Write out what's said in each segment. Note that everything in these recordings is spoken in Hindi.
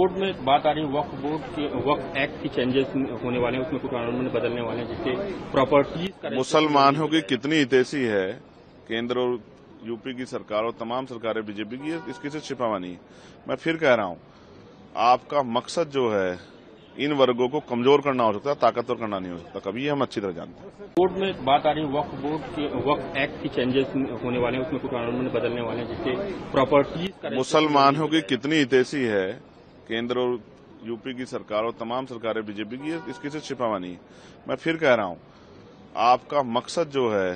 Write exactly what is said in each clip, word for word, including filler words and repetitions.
बोर्ड में बात आ रही है वक्फ बोर्ड के वक्फ एक्ट की चेंजेस होने वाले हैं, उसमें कुछ कानून में बदलने वाले हैं जिससे प्रॉपर्टीज मुसलमानों की कितनी हितैषी है। केंद्र और यूपी की सरकार और तमाम सरकारें बीजेपी की, इसकी से छिपावा नहीं। मैं फिर कह रहा हूं, आपका मकसद जो है इन वर्गों को कमजोर करना हो सकता है, ताकतवर करना नहीं हो सकता। कभी हम अच्छी तरह जानते हैं। बोर्ड में बात आ रही है वक्फ बोर्ड के वक्फ एक्ट की चेंजेस होने वाले हैं, उसमें कुछ कानून में बदलने वाले हैं जिससे प्रॉपर्टीज मुसलमानों की कितनी हितैषी है। केंद्र और यूपी की सरकार और तमाम सरकारें बीजेपी की, इसकी से छिपावा नहीं। मैं फिर कह रहा हूं, आपका मकसद जो है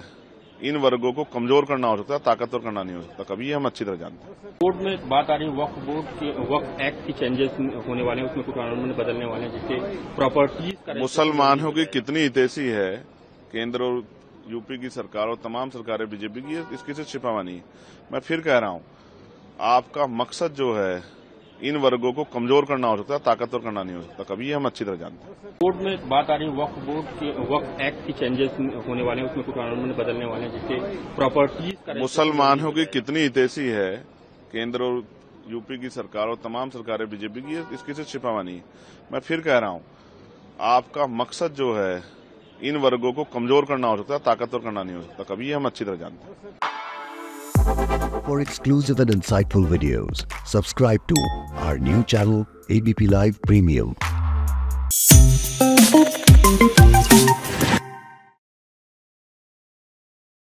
इन वर्गों को कमजोर करना हो सकता है, ताकतवर करना नहीं हो सकता। कभी हम अच्छी तरह जानते हैं। बोर्ड में बात आ रही है वक्फ बोर्ड के वक्फ एक्ट की चेंजेस होने वाले हैं, उसमें कुछ कानून में बदलने वाले हैं जिससे प्रॉपर्टीज मुसलमानों की कितनी हितैषी है। केंद्र और यूपी की सरकार और तमाम सरकारें बीजेपी की, इसकी से छिपावा नहीं। मैं फिर कह रहा हूं, आपका मकसद जो है इन वर्गों को कमजोर करना हो सकता है, ताकतवर करना नहीं हो सकता। कभी हम अच्छी तरह जानते हैं। बोर्ड में बात आ रही है वक्फ बोर्ड के वक्फ एक्ट की चेंजेस होने वाले हैं, उसमें कुछ कानून में बदलने वाले हैं जिससे प्रॉपर्टीज मुसलमानों की कितनी हितैषी है। केंद्र और यूपी की सरकार और तमाम सरकारें बीजेपी की, इसकी से छिपावा नहीं। मैं फिर कह रहा हूं, आपका मकसद जो है इन वर्गों को कमजोर करना हो सकता है, ताकतवर करना नहीं हो सकता। कभी हम अच्छी तरह जानते हैं। For exclusive and insightful videos, subscribe to our new channel A B P Live Premium.